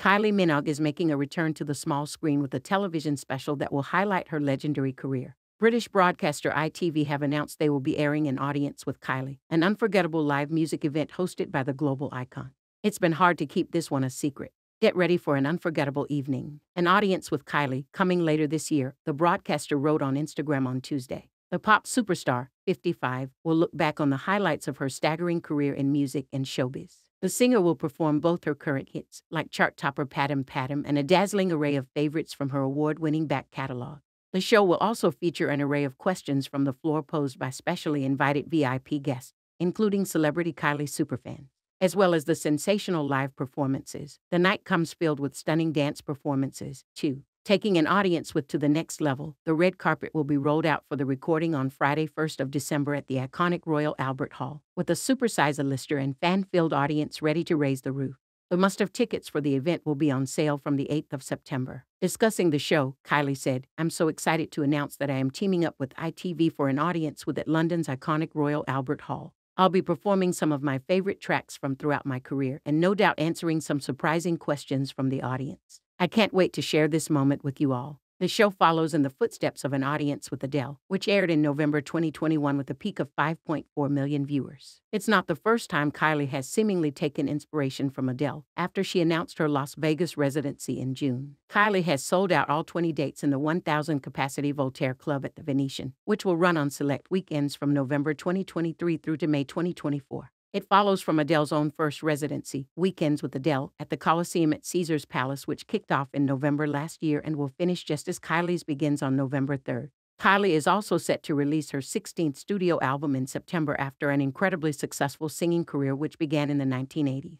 Kylie Minogue is making a return to the small screen with a television special that will highlight her legendary career. British broadcaster ITV have announced they will be airing An Audience with Kylie, an unforgettable live music event hosted by the global icon. It's been hard to keep this one a secret. Get ready for an unforgettable evening. An Audience with Kylie, coming later this year, the broadcaster wrote on Instagram on Tuesday. The pop superstar, 55, will look back on the highlights of her staggering career in music and showbiz. The singer will perform both her current hits, like chart topper Padam Padam, and a dazzling array of favorites from her award-winning back catalog. The show will also feature an array of questions from the floor posed by specially invited VIP guests, including celebrity Kylie superfans, as well as the sensational live performances. The night comes filled with stunning dance performances, too. Taking An Audience with to the next level, the red carpet will be rolled out for the recording on Friday, 1st of December at the iconic Royal Albert Hall, with a supersized lister and fan-filled audience ready to raise the roof. The must-have tickets for the event will be on sale from the 8th of September. Discussing the show, Kylie said, "I'm so excited to announce that I am teaming up with ITV for An Audience with at London's iconic Royal Albert Hall. I'll be performing some of my favorite tracks from throughout my career and no doubt answering some surprising questions from the audience. I can't wait to share this moment with you all." The show follows in the footsteps of An Audience with Adele, which aired in November 2021 with a peak of 5.4 million viewers. It's not the first time Kylie has seemingly taken inspiration from Adele. After she announced her Las Vegas residency in June, Kylie has sold out all 20 dates in the 1,000-capacity Voltaire Club at the Venetian, which will run on select weekends from November 2023 through to May 2024. It follows from Adele's own first residency, Weekends with Adele, at the Coliseum at Caesar's Palace, which kicked off in November last year and will finish just as Kylie's begins on November 3rd. Kylie is also set to release her 16th studio album in September after an incredibly successful singing career which began in the 1980s.